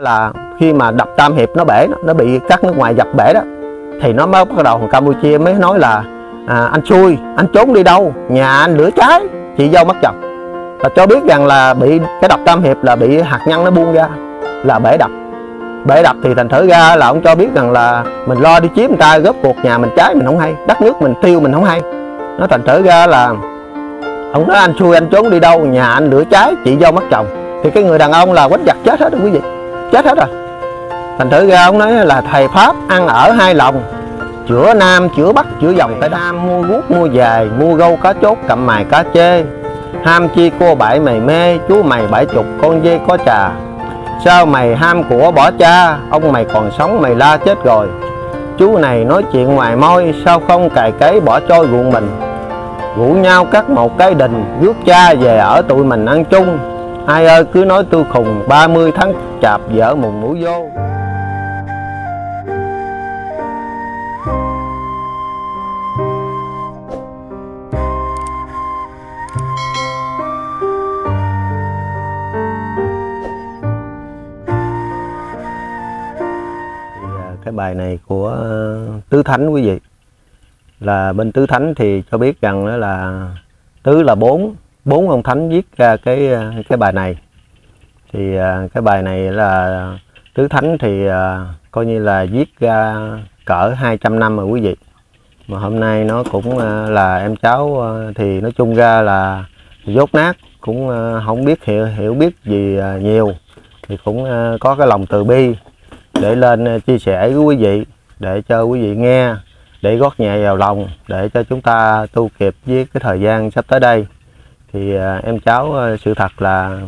Là khi mà đập Tam Hiệp nó bể, nó bị các nước ngoài dập bể đó, thì nó mới bắt đầu thằng Campuchia mới nói là anh xui, anh trốn đi đâu, nhà anh lửa cháy, chị dâu mất chồng. Và cho biết rằng là bị cái đập Tam Hiệp là bị hạt nhân nó buông ra, là bể đập. Bể đập thì thành thử ra là ông cho biết rằng là mình lo đi chiếm người ta, góp cuộc nhà mình cháy mình không hay, đất nước mình tiêu mình không hay. Nó thành thử ra là ông nói anh xui, anh trốn đi đâu, nhà anh lửa cháy, chị dâu mất chồng. Thì cái người đàn ông là Quách Giặc chết hết rồi quý vị, chết hết rồi. Thành thử ra ông nói là thầy Pháp ăn ở hai lòng, chữa Nam chữa Bắc chữa dòng Tây Nam, mua guốc mua về, mua gâu cá chốt cặm mài cá chê, ham chi cô bại mày mê, chú mày bãi chục con dê có trà. Sao mày ham của bỏ cha, ông mày còn sống mày la chết rồi. Chú này nói chuyện ngoài môi, sao không cài cấy bỏ trôi ruộng mình. Rủ nhau cắt một cái đình, rước cha về ở tụi mình ăn chung. Ai ơi cứ nói tôi khùng, 30 tháng chạp vợ mùng mũi vô. Cái bài này của Tứ Thánh quý vị, là bên Tứ Thánh thì cho biết rằng đó là Tứ là bốn ông Thánh viết ra cái bài này. Thì cái bài này là Tứ Thánh thì coi như là viết ra cỡ 200 năm rồi quý vị. Mà hôm nay nó cũng là em cháu thì nói chung ra là dốt nát, cũng không biết hiểu biết gì nhiều, thì cũng có cái lòng từ bi để lên chia sẻ với quý vị, để cho quý vị nghe, để gót nhẹ vào lòng, để cho chúng ta tu kịp với cái thời gian sắp tới đây. Thì em cháu sự thật là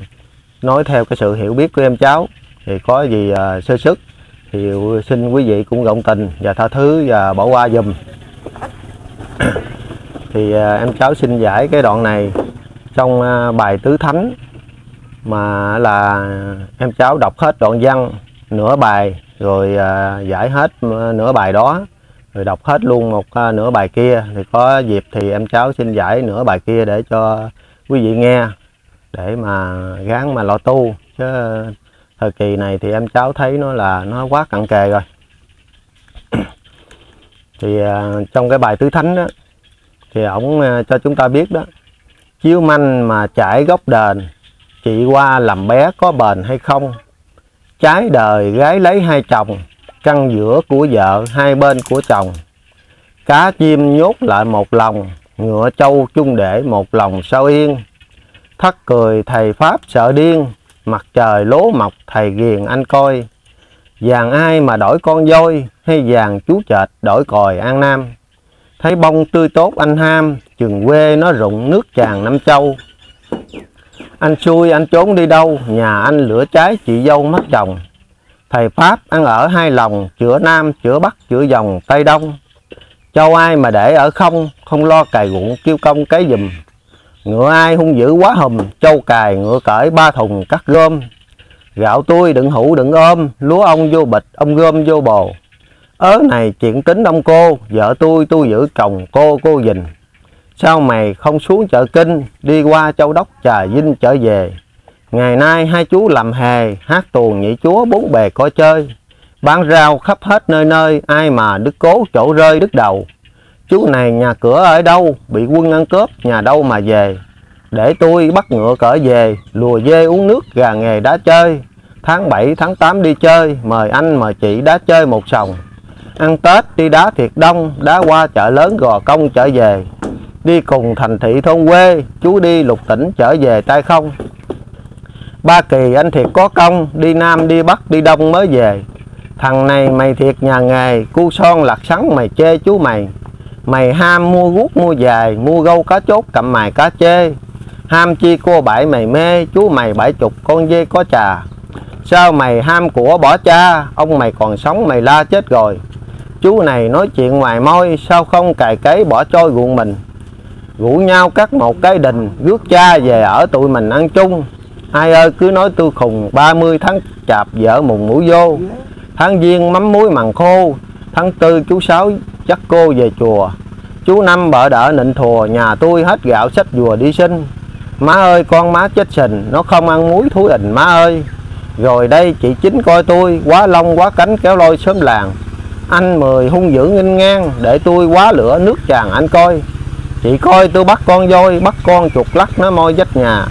nói theo cái sự hiểu biết của em cháu, thì có gì sơ sức thì xin quý vị cũng rộng tình và tha thứ và bỏ qua dùm. Thì em cháu xin giải cái đoạn này trong bài Tứ Thánh, mà là em cháu đọc hết đoạn văn nửa bài rồi giải hết nửa bài đó, rồi đọc hết luôn một nửa bài kia. Thì có dịp thì em cháu xin giải nửa bài kia để cho quý vị nghe, để mà gắng mà lo tu, chứ thời kỳ này thì em cháu thấy nó là nó quá cận kề rồi. Thì trong cái bài Tứ Thánh đó thì ổng cho chúng ta biết đó: chiếu manh mà chảy gốc đền, chị qua làm bé có bền hay không. Trái đời gái lấy hai chồng, căn giữa của vợ hai bên của chồng. Cá chim nhốt lại một lòng, ngựa trâu chung để một lòng sao yên. Thất cười thầy Pháp sợ điên, mặt trời lố mọc thầy ghiền anh coi. Vàng ai mà đổi con voi, hay vàng chú chợt đổi còi An Nam. Thấy bông tươi tốt anh ham, chừng quê nó rụng nước tràn năm châu. Anh xui anh trốn đi đâu, nhà anh lửa cháy chị dâu mất chồng. Thầy Pháp ăn ở hai lòng, chữa Nam chữa Bắc chữa dòng Tây Đông. Châu ai mà để ở không, không lo cài ruộng kêu công cái dùm. Ngựa ai hung dữ quá hùm, châu cài ngựa cởi ba thùng cắt gom. Gạo tôi đựng hũ đựng ôm, lúa ông vô bịch ông gom vô bồ. Ớ này chuyện tính ông cô, vợ tôi giữ chồng cô dình. Sao mày không xuống chợ Kinh, đi qua Châu Đốc Trà Vinh trở về. Ngày nay hai chú làm hề, hát tuồng nhị chúa bốn bề coi chơi. Bán rau khắp hết nơi nơi, ai mà đứt cố chỗ rơi đứt đầu. Chú này nhà cửa ở đâu, bị quân ăn cướp nhà đâu mà về. Để tôi bắt ngựa cỡ về, lùa dê uống nước gà nghề đá chơi. Tháng 7 tháng 8 đi chơi, mời anh mời chị đá chơi một sòng. Ăn Tết đi đá thiệt đông, đá qua chợ lớn Gò Công trở về. Đi cùng thành thị thôn quê, chú đi lục tỉnh trở về tay không. Ba kỳ anh thiệt có công, đi Nam đi Bắc đi Đông mới về. Thằng này mày thiệt nhà nghề, cu son lặt sắn mày chê chú mày. Mày ham mua guốc mua dài, mua gâu cá chốt cặm mài cá chê. Ham chi cô bãi mày mê, chú mày bãi chục con dê có trà. Sao mày ham của bỏ cha, ông mày còn sống mày la chết rồi. Chú này nói chuyện ngoài môi, sao không cài cấy bỏ trôi ruộng mình. Rủ nhau cắt một cái đình, rước cha về ở tụi mình ăn chung. Ai ơi cứ nói tôi khùng, 30 tháng chạp vợ mùng mũi vô. Tháng giêng mắm muối mằn khô, tháng tư chú sáu dắt cô về chùa. Chú năm bợ đỡ nịnh thùa, nhà tôi hết gạo sách dùa đi xin. Má ơi con má chết sình, nó không ăn muối thúi ình má ơi. Rồi đây chị Chính coi tôi quá lông quá cánh kéo lôi sớm làng. Anh Mười hung dữ nghênh ngang, để tôi quá lửa nước tràn anh coi. Chị coi tôi bắt con voi, bắt con chuột lắc nó môi vách nhà.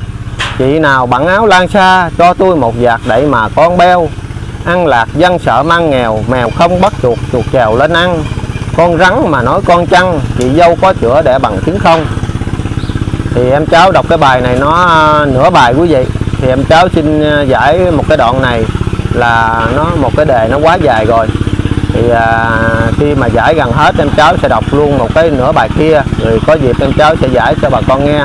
Chị nào bận áo lan xa, cho tôi một vạt đậy mà con beo. Ăn lạc dân sợ mang nghèo, mèo không bắt chuột, chuột trèo lên ăn. Con rắn mà nói con chăn, chị dâu có chữa để bằng chứng không. Thì em cháu đọc cái bài này nó nửa bài quý vị. Thì em cháu xin giải một cái đoạn này là nó một cái đề nó quá dài rồi. Thì khi mà giải gần hết em cháu sẽ đọc luôn một cái nửa bài kia. Rồi có dịp em cháu sẽ giải cho bà con nghe.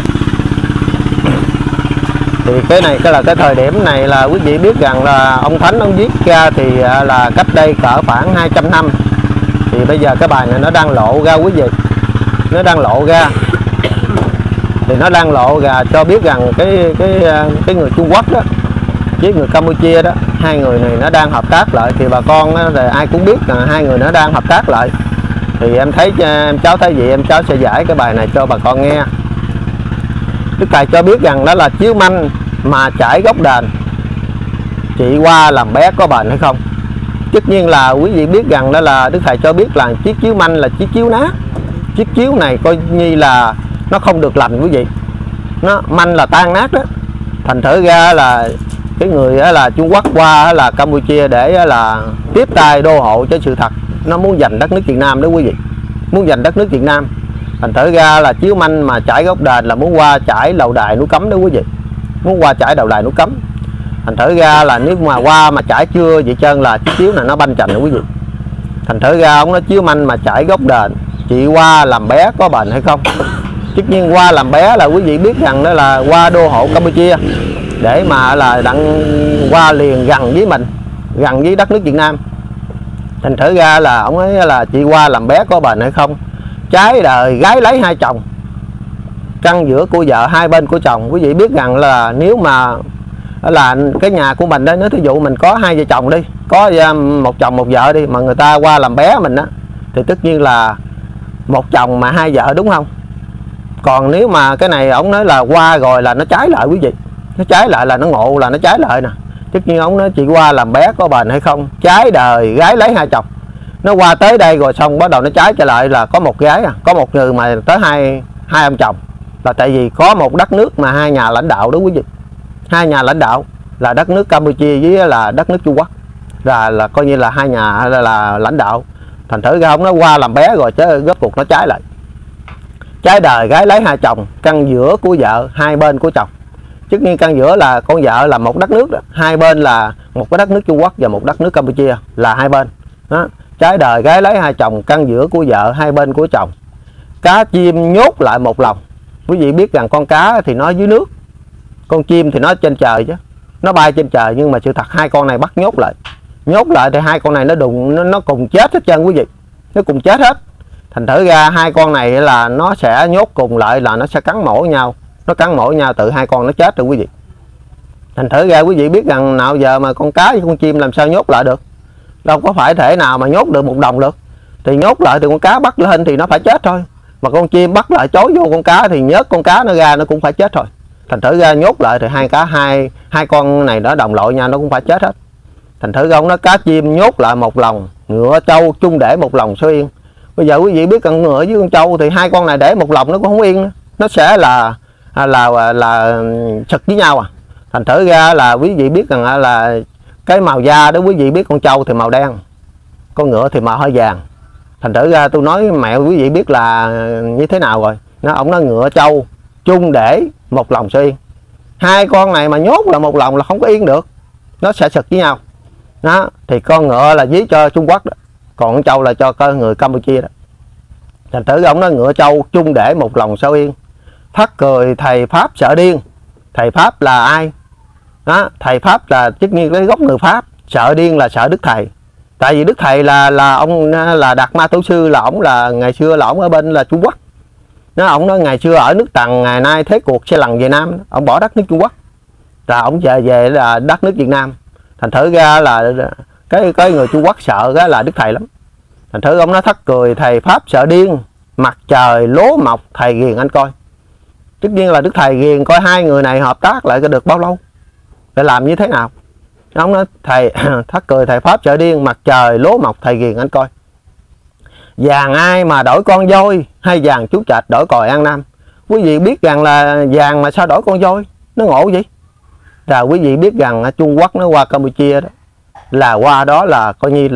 Thì cái này cái là cái thời điểm này là quý vị biết rằng là ông Thánh ông viết ra thì là cách đây cỡ khoảng 200 năm. Thì bây giờ cái bài này nó đang lộ ra quý vị. Nó đang lộ ra. Thì nó đang lộ ra cho biết rằng cái người Trung Quốc đó với người Campuchia đó, hai người này nó đang hợp tác lại. Thì bà con thì ai cũng biết là hai người nó đang hợp tác lại. Thì em thấy em cháu thấy vậy em cháu sẽ giải cái bài này cho bà con nghe. Đức Tài cho biết rằng đó là chiếu manh mà chải gốc đền, chị qua làm bé có bệnh hay không. Tất nhiên là quý vị biết rằng đó là Đức Thầy cho biết là chiếc chiếu manh là chiếc chiếu nát. Chiếc chiếu này coi như là nó không được lành quý vị. Nó manh là tan nát đó. Thành thử ra là cái người là Trung Quốc qua là Campuchia để là tiếp tay đô hộ cho sự thật. Nó muốn giành đất nước Việt Nam đó quý vị. Muốn giành đất nước Việt Nam. Thành thử ra là chiếu manh mà chải gốc đền là muốn qua chải đầu đài núi cấm đó quý vị. Muốn qua chải đầu đài núi cấm. Thành thử ra là nếu mà qua mà chải chưa vậy trơn là chiếc chiếu này nó banh chành đó quý vị. Thành thử ra ông nói chiếu manh mà chải gốc đền, chị qua làm bé có bệnh hay không. Tất nhiên qua làm bé là quý vị biết rằng đó là qua đô hộ Campuchia để mà là đặng qua liền gần với mình, gần với đất nước Việt Nam. Thành thử ra là ông ấy là chị qua làm bé có bệnh hay không. Trái đời gái lấy hai chồng, căn giữa của vợ hai bên của chồng. Quý vị biết rằng là nếu mà là cái nhà của mình đấy, nếu thí dụ mình có hai vợ chồng đi, có một chồng một vợ đi, mà người ta qua làm bé mình á, thì tất nhiên là một chồng mà hai vợ đúng không. Còn nếu mà cái này ổng nói là qua rồi là nó trái lại quý vị. Nó trái lại là nó ngộ là nó trái lại nè. Tất nhiên ổng nói chị qua làm bé có bền hay không. Trái đời gái lấy hai chồng. Nó qua tới đây rồi xong bắt đầu nó trái trở lại là có một gái, có một người mà tới hai ông chồng. Là tại vì có một đất nước mà hai nhà lãnh đạo đúng quý vị. Hai nhà lãnh đạo là đất nước Campuchia với là đất nước Trung Quốc. Là coi như là hai nhà là lãnh đạo. Thành thử ra ổng nó qua làm bé rồi chứ rốt cuộc nó trái lại. Trái đời gái lấy hai chồng, căn giữa của vợ hai bên của chồng. Chứ nhiên căn giữa là con vợ là một đất nước đó. Hai bên là một cái đất nước Trung Quốc và một đất nước Campuchia là hai bên đó. Trái đời gái lấy hai chồng, căn giữa của vợ hai bên của chồng. Cá chim nhốt lại một lòng. Quý vị biết rằng con cá thì nó dưới nước, con chim thì nó trên trời chứ. Nó bay trên trời nhưng mà sự thật hai con này bắt nhốt lại. Nhốt lại thì hai con này nó đụng, nó cùng chết hết trơn quý vị. Nó cùng chết hết. Thành thử ra hai con này là nó sẽ nhốt cùng lại là nó sẽ cắn mổ nhau. Nó cắn mổ nhau tự hai con nó chết rồi quý vị. Thành thử ra quý vị biết rằng nào giờ mà con cá với con chim làm sao nhốt lại được. Đâu có phải thể nào mà nhốt được một đồng được. Thì nhốt lại thì con cá bắt lên thì nó phải chết thôi. Mà con chim bắt lại chối vô con cá thì nhớt con cá nó ra nó cũng phải chết thôi. Thành thử ra nhốt lại thì hai con này nó đồng loại nhau nó cũng phải chết hết. Thành thử ra nó cá chim nhốt lại một lòng, ngựa trâu chung để một lòng số yên. Bây giờ quý vị biết con ngựa với con trâu thì hai con này để một lòng nó cũng không yên nữa. Nó sẽ là sực với nhau à. Thành thử ra là quý vị biết rằng là cái màu da đó quý vị biết con trâu thì màu đen, con ngựa thì màu hơi vàng. Thành thử ra tôi nói mẹ quý vị biết là như thế nào rồi. Nó ổng nói ngựa trâu chung để một lòng sẽ yên. Hai con này mà nhốt là một lòng là không có yên được. Nó sẽ sực với nhau. Đó, thì con ngựa là dí cho Trung Quốc đó. Còn con trâu là cho người Campuchia đó. Thành thử ông nói ngựa trâu chung để một lòng sao yên. Thắc cười thầy Pháp sợ điên. Thầy Pháp là ai đó? Thầy Pháp là tất nhiên cái gốc người Pháp. Sợ điên là sợ Đức Thầy. Tại vì Đức Thầy là ông là Đạt Ma Tổ Sư, là ổng là ngày xưa là ổng ở bên là Trung Quốc. Nó ổng nói ngày xưa ở nước Tần, ngày nay thế cuộc sẽ lần Việt Nam. Ông bỏ đất nước Trung Quốc là ổng về là đất nước Việt Nam. Thành thử ra là cái người Trung Quốc sợ cái là Đức Thầy lắm. Thành thử ông nó thắc cười thầy Pháp sợ điên. Mặt trời lố mọc thầy ghiền anh coi. Tất nhiên là Đức Thầy ghiền coi hai người này hợp tác lại có được bao lâu, để làm như thế nào. Ông nói thầy thắc cười, thầy pháp chợ điên, mặt trời lố mọc thầy ghiền anh coi. Vàng ai mà đổi con voi, hay vàng chú trạch đổi còi An Nam. Quý vị biết rằng là vàng mà sao đổi con voi, nó ngộ vậy. Là quý vị biết rằng Trung Quốc nó qua Campuchia đó, là qua đó là coi như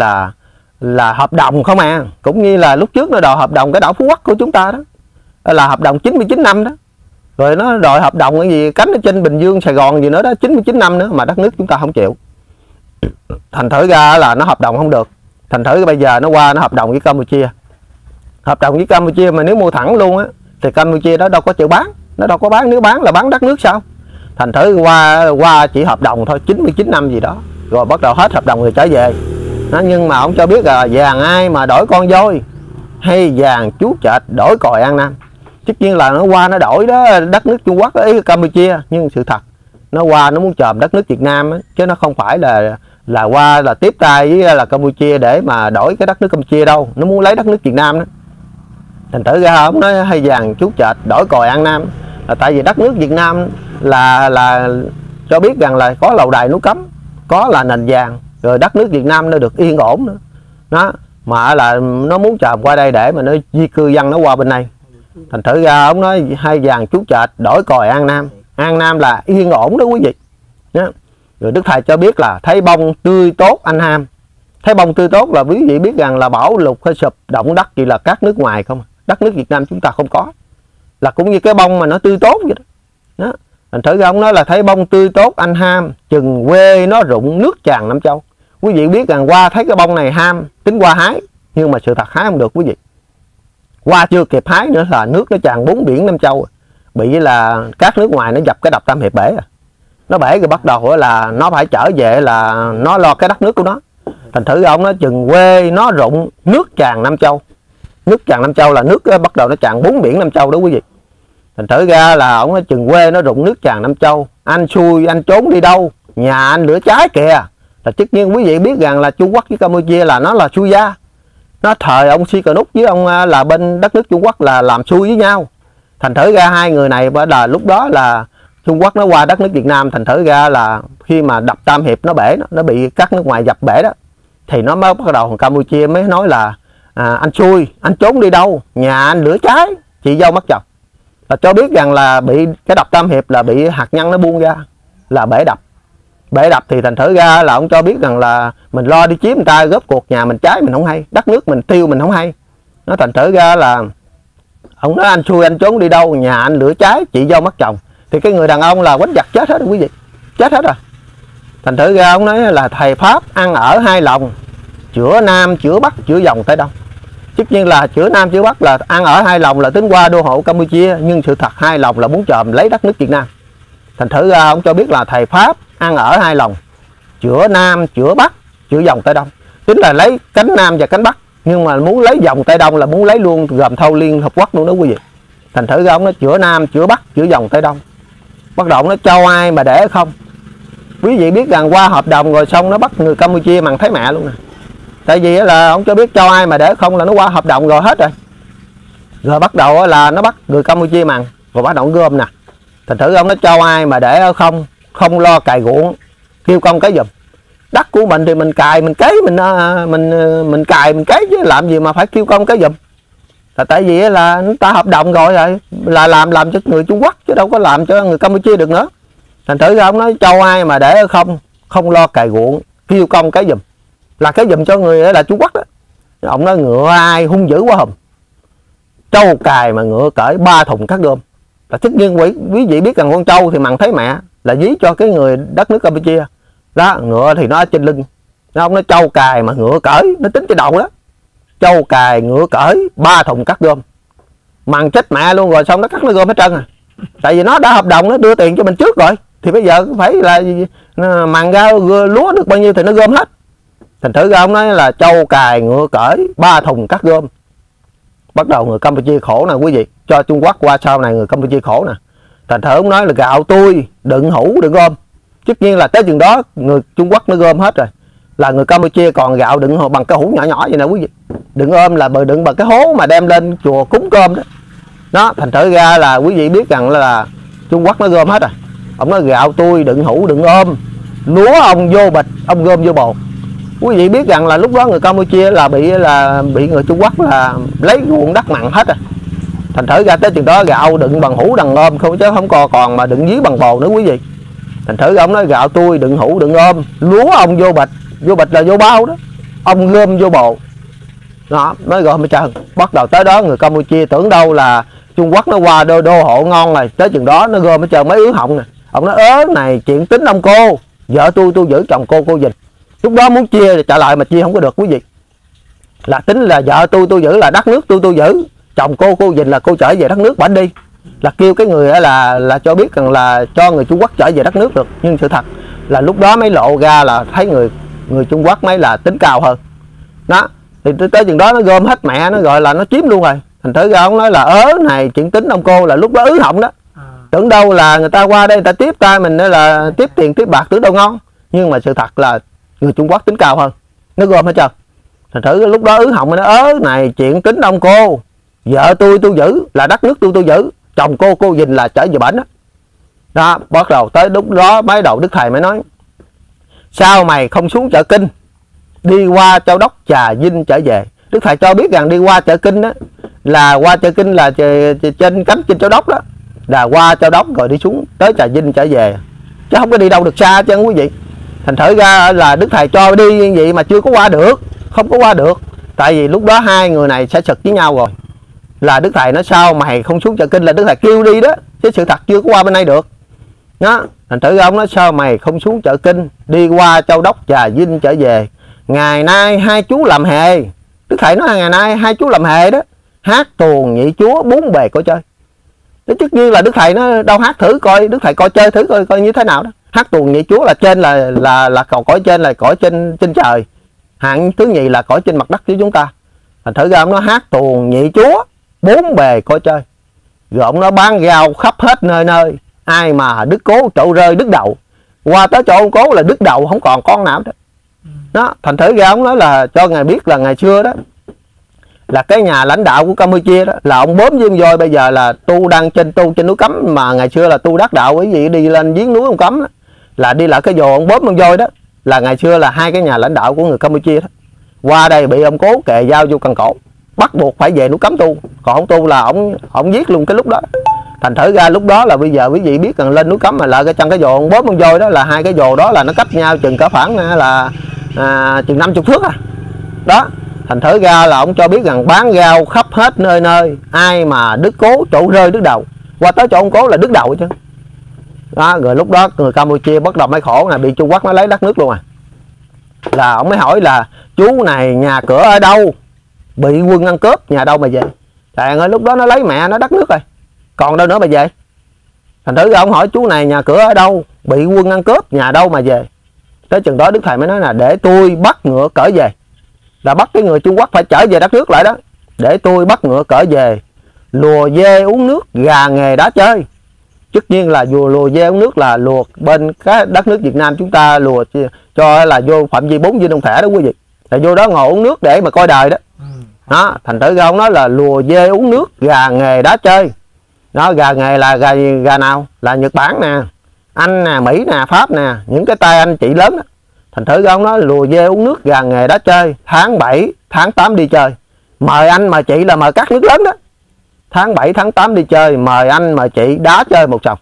là hợp đồng không à. Cũng như là lúc trước nó đòi hợp đồng cái đảo Phú Quốc của chúng ta đó, là hợp đồng 99 năm đó. Rồi nó đòi hợp đồng cái gì cánh ở trên Bình Dương, Sài Gòn gì nữa đó, 99 năm nữa mà đất nước chúng ta không chịu. Thành thử ra là nó hợp đồng không được. Thành thử bây giờ nó qua nó hợp đồng với Campuchia. Hợp đồng với Campuchia mà nếu mua thẳng luôn á thì Campuchia đó đâu có chịu bán. Nó đâu có bán, nếu bán là bán đất nước sao. Thành thử qua chỉ hợp đồng thôi, 99 năm gì đó. Rồi bắt đầu hết hợp đồng rồi trở về. Nó nhưng mà ông cho biết là vàng ai mà đổi con voi, hay vàng chú trệt đổi còi An Nam. Tất nhiên là nó qua nó đổi đó đất nước Trung Quốc ấy Campuchia, nhưng sự thật nó qua nó muốn chòm đất nước Việt Nam ấy, chứ nó không phải là qua là tiếp tay với là Campuchia để mà đổi cái đất nước Campuchia đâu, nó muốn lấy đất nước Việt Nam đó. Thành thử ra ông nói hay vàng chú trệt đổi còi An Nam là tại vì đất nước Việt Nam là cho biết rằng là có lầu đài núi cấm, có là nền vàng, rồi đất nước Việt Nam nó được yên ổn nữa đó, mà là nó muốn chòm qua đây để mà nó di cư dân nó qua bên này. Thành thử ra ông nói hai vàng chú trệt đổi còi An Nam. An Nam là yên ổn đó quý vị đó. Rồi Đức Thầy cho biết là thấy bông tươi tốt anh Ham. Thấy bông tươi tốt là quý vị biết rằng là bão lụt hay sụp động đất chỉ là các nước ngoài không. Đất nước Việt Nam chúng ta không có. Là cũng như cái bông mà nó tươi tốt vậy đó, đó. Thành thử ra ông nói là thấy bông tươi tốt anh Ham, chừng quê nó rụng nước tràn năm châu. Quý vị biết rằng qua thấy cái bông này Ham tính qua hái, nhưng mà sự thật hái không được quý vị. Qua chưa kịp hái nữa là nước nó tràn bốn biển năm châu, bị là các nước ngoài nó dập cái đập Tam Hiệp bể à. Nó bể rồi bắt đầu là nó phải trở về là nó lo cái đất nước của nó. Thành thử ông nó chừng quê nó rụng nước tràn năm châu. Nước tràn năm châu là nước bắt đầu nó tràn bốn biển năm châu đó quý vị. Thành thử ra là ông nó chừng quê nó rụng nước tràn năm châu. Anh xui anh trốn đi đâu, nhà anh lửa cháy kìa. Là tất nhiên quý vị biết rằng là Trung Quốc với Campuchia là nó là xui gia. Nó thời ông Si Cờ Nút với ông là bên đất nước Trung Quốc là làm xui với nhau. Thành thử ra hai người này là lúc đó là Trung Quốc nó qua đất nước Việt Nam. Thành thử ra là khi mà đập Tam Hiệp nó bể, nó bị các nước ngoài dập bể đó, thì nó mới bắt đầu Campuchia mới nói là anh xui, anh trốn đi đâu, nhà anh lửa cháy, chị dâu mất chồng. Là cho biết rằng là bị cái đập Tam Hiệp là bị hạt nhân nó buông ra, là bể đập. Bể đập thì thành thử ra là ông cho biết rằng là mình lo đi chiếm người ta, góp cuộc nhà mình cháy mình không hay, đất nước mình tiêu mình không hay. Nó thành thử ra là ông nói anh xui anh trốn đi đâu, nhà anh lửa cháy, chị dâu mất chồng. Thì cái người đàn ông là quánh giặt chết hết rồi quý vị, chết hết rồi. Thành thử ra ông nói là thầy pháp ăn ở hai lòng, chữa nam chữa bắc chữa dòng tới đông. Tất nhiên là chữa nam chữa bắc là ăn ở hai lòng là tính qua đô hộ Campuchia, nhưng sự thật hai lòng là muốn chòm lấy đất nước Việt Nam. Thành thử ra ông cho biết là thầy pháp ăn ở hai lòng, chữa nam chữa bắc chữa dòng tây đông, tính là lấy cánh nam và cánh bắc, nhưng mà muốn lấy dòng tây đông là muốn lấy luôn gồm thâu Liên Hợp Quốc luôn đó quý vị. Thành thử ra ông nó chữa nam chữa bắc chữa dòng tây đông, bắt đầu nó cho ai mà để không. Quý vị biết rằng qua hợp đồng rồi xong nó bắt người Campuchia bằng thấy mẹ luôn nè. Tại vì là ông cho biết cho ai mà để không là nó qua hợp đồng rồi hết rồi. Rồi bắt đầu là nó bắt người Campuchia bằng rồi bắt đầu gom nè. Thành thử ông nó cho ai mà để không, không lo cày ruộng, kêu công cái giùm. Đất của mình thì mình cày, mình cấy, mình cày, mình cấy chứ làm gì mà phải kêu công cái giùm. Là tại vì là người ta hợp đồng rồi là làm cho người Trung Quốc chứ đâu có làm cho người Campuchia được nữa. Thành thử ra ông nói cho ai mà để không, không lo cày ruộng, kêu công cái giùm. Là cái giùm cho người là Trung Quốc đó. Ông nói ngựa ai hung dữ quá hùm, trâu cài mà ngựa cởi 3 thùng cắt gom. Là tất nhiên quý vị biết rằng con trâu thì mặn thấy mẹ, là dí cho cái người đất nước Campuchia đó, ngựa thì nó ở trên lưng nó. Ông nói trâu cài mà ngựa cởi, nó tính cái đầu đó. Trâu cài ngựa cởi 3 thùng cắt gom, mặn chết mẹ luôn rồi xong nó cắt nó gom hết trơn à. Tại vì nó đã hợp đồng nó đưa tiền cho mình trước rồi, thì bây giờ phải là mặn ra lúa được bao nhiêu thì nó gom hết. Thành thử ra ông nói là trâu cài ngựa cởi 3 thùng cắt gom, bắt đầu người Campuchia khổ nè quý vị, cho Trung Quốc qua sau này người Campuchia khổ nè. Thành thử ông nói là gạo tươi đựng hũ đựng gom. Tất nhiên là tới chừng đó người Trung Quốc nó gom hết rồi, là người Campuchia còn gạo đựng bằng cái hũ nhỏ nhỏ vậy nè quý vị. Đựng ôm là đựng bằng cái hố mà đem lên chùa cúng cơm đó. Đó, thành thử ra là quý vị biết rằng là Trung Quốc nó gom hết rồi. Ông nói gạo tươi đựng hũ đựng ôm, lúa ông vô bịch, ông gom vô bột. Quý vị biết rằng là lúc đó người Campuchia là bị người Trung Quốc là lấy ruộng đất mặn hết rồi. Thành thử ra tới chừng đó gạo đựng bằng hũ đằng ôm không, chứ không còn mà đựng dí bằng bồ nữa quý vị. Thành thử ông nói gạo tôi đựng hũ đựng ôm, lúa ông vô bịch, vô bịch là vô bao đó, ông gom vô bồ. Đó, mới gom hết trơn. Bắt đầu tới đó người Campuchia tưởng đâu là Trung Quốc nó qua đô hộ ngon rồi, tới chừng đó nó gom hết trơn mấy ứ họng nè. Ông nói ớ này chuyện tính ông cô, vợ tôi giữ chồng cô dịch. Lúc đó muốn chia thì trả lại mà chia không có được quý vị. Là tính là vợ tôi giữ, là đất nước tôi giữ, chồng cô dình là cô trở về đất nước bảnh đi. Là kêu cái người là cho biết rằng là cho người Trung Quốc trở về đất nước được. Nhưng sự thật là lúc đó mới lộ ra là thấy người Trung Quốc mới là tính cao hơn. Đó, thì tới chừng đó nó gom hết mẹ, nó gọi là nó chiếm luôn rồi. Thành thử ra ông nói là ớ này chuyện tính ông cô, là lúc đó ứ họng đó. Tưởng đâu là người ta qua đây người ta tiếp ta mình là tiếp tiền tiếp bạc tưởng đâu ngon. Nhưng mà sự thật là người Trung Quốc tính cao hơn, nó gom hết trơn. Thành thử lúc đó ứ họng nó ớ này chuyện tính ông cô, vợ tôi giữ, là đất nước tôi giữ, chồng cô dình là trở về bển đó. Đó, bắt đầu tới lúc đó mới đầu đức thầy mới nói sao mày không xuống chợ Kinh, đi qua Châu Đốc Trà Vinh trở về. Đức thầy cho biết rằng đi qua chợ Kinh đó, là qua chợ Kinh là trên cánh trên Châu Đốc đó, là qua Châu Đốc rồi đi xuống tới Trà Vinh trở về, chứ không có đi đâu được xa chứ quý vị. Thành thử ra là đức thầy cho đi như vậy mà chưa có qua được, không có qua được. Tại vì lúc đó hai người này sẽ sực với nhau rồi. Là đức thầy nói sao mày không xuống chợ Kinh, là đức thầy kêu đi đó, chứ sự thật chưa có qua bên đây được. Đó, thành thử ra ông nói sao mày không xuống chợ Kinh, đi qua Châu Đốc Trà Vinh trở về. Ngày nay hai chú làm hề. Đức thầy nói ngày nay hai chú làm hề đó, hát tuồng nhị chúa bốn bề coi chơi. Thế tất nhiên là đức thầy nó đâu hát thử coi, đức thầy coi chơi thử coi như thế nào đó. Hát tuồng nhị chúa là trên là cầu cõi trên, là cõi trên trời. Hạng thứ nhì là cõi trên mặt đất của chúng ta. Thành thử ra ông nó hát tuồng nhị chúa bốn bề coi chơi. Rồi ông nó bán rau khắp hết nơi nơi, ai mà đứt cố trậu rơi đứt đầu. Qua tới chỗ ông cố là đứt đầu không còn con nào đó. Đó, thành thử ra ông nói là cho ngài biết là ngày xưa đó là cái nhà lãnh đạo của Campuchia đó là ông bốm với ông voi, bây giờ là tu đang trên núi Cấm, mà ngày xưa là tu đắc đạo quý vị, đi lên giếng núi ông Cấm đó, là đi lại cái vồ ông bốm ông voi đó, là ngày xưa là hai cái nhà lãnh đạo của người Campuchia đó. Qua đây bị ông cố kề dao vô cần cổ, bắt buộc phải về núi Cấm tu, còn không tu là ông giết luôn cái lúc đó. Thành thử ra lúc đó là bây giờ quý vị biết rằng lên núi Cấm mà lại cái trong cái vồ ông bốm ông voi đó, là hai cái vồ đó là nó cách nhau chừng cả khoảng là chừng 50 thước à. Đó, thành thử ra là ông cho biết rằng bán rau khắp hết nơi nơi, ai mà đứt cố chỗ rơi đứt đầu. Qua tới chỗ ông cố là đứt đầu chứ. Đó, rồi lúc đó người Campuchia bắt đầu mới khổ này, bị Trung Quốc nó lấy đất nước luôn à. Là ông mới hỏi là chú này nhà cửa ở đâu, bị quân ăn cướp nhà đâu mà về. Thằng ơi lúc đó nó lấy mẹ nó đất nước rồi, còn đâu nữa mà về. Thành thử ra ông hỏi chú này nhà cửa ở đâu, bị quân ăn cướp nhà đâu mà về. Tới chừng đó đức thầy mới nói là để tôi bắt ngựa cởi về, là bắt cái người Trung Quốc phải trở về đất nước lại đó. Để tôi bắt ngựa cởi về, lùa dê uống nước, gà nghề đã chơi. Tất nhiên là vừa lùa dê uống nước là lùa bên cái đất nước Việt Nam chúng ta lùa cho là vô phạm vi 4 dinh ông thẻ đó quý vị, là vô đó ngồi uống nước để mà coi đời đó. Đó, thành thử ra ông nói là lùa dê uống nước, gà nghề đã chơi. Đó, gà nghề là gà nào? Là Nhật Bản nè, Anh nè, Mỹ nè, Pháp nè, những cái tay anh chị lớn đó. Thành thử ra ông nói lùa dê uống nước, gà nghề đã chơi, tháng 7, tháng 8 đi chơi, mời anh mời chị, là mời các nước lớn đó. Tháng 7, tháng 8 đi chơi, mời anh mời chị đá chơi một sòng.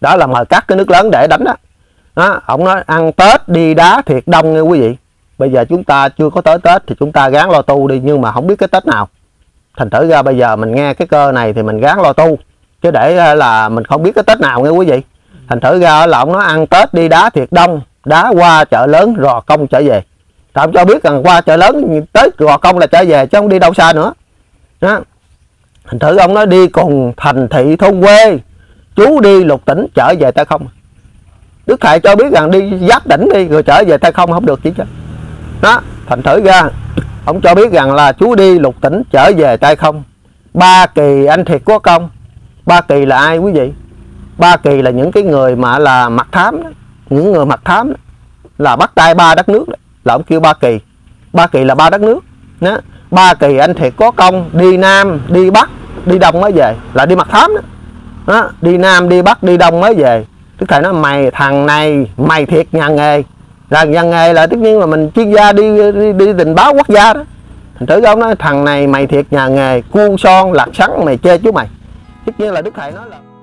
Đó là mời các cái nước lớn để đánh đó. Đó, ông nói ăn Tết đi đá thiệt đông nha quý vị. Bây giờ chúng ta chưa có tới Tết thì chúng ta gán lo tu đi, nhưng mà không biết cái Tết nào. Thành thử ra bây giờ mình nghe cái cơ này thì mình gán lo tu, chứ để là mình không biết cái Tết nào nghe quý vị. Thành thử ra là ông nói ăn Tết đi đá thiệt đông, đá qua chợ lớn Rò Công trở về. Tạm cho biết rằng qua chợ lớn tới Rò Công là trở về, chứ không đi đâu xa nữa. Đó, thành thử ông nói đi cùng thành thị thôn quê, chú đi lục tỉnh trở về tay không. Đức thầy cho biết rằng đi giáp tỉnh đi rồi trở về tay không không được chứ. Đó, thành thử ra ông cho biết rằng là chú đi lục tỉnh trở về tay không, ba kỳ anh thiệt có công. Ba kỳ là ai quý vị? Ba kỳ là những cái người mà là mặt thám đó. Những người mặt thám đó, là bắt tay ba đất nước đó, là ông kêu ba kỳ. Ba kỳ là ba đất nước đó. Ba kỳ anh thiệt có công, đi Nam, đi Bắc, đi Đông mới về, là đi mặt thám đó. Đó, đi Nam, đi Bắc, đi Đông mới về. Đức Thầy nói mày thằng này mày thiệt nhà nghề là tất nhiên là mình chuyên gia đi tình báo quốc gia đó. Thành thử ông nói thằng này mày thiệt nhà nghề, cuôn son lạc sắn mày chê chứ mày. Tất nhiên là Đức Thầy nói là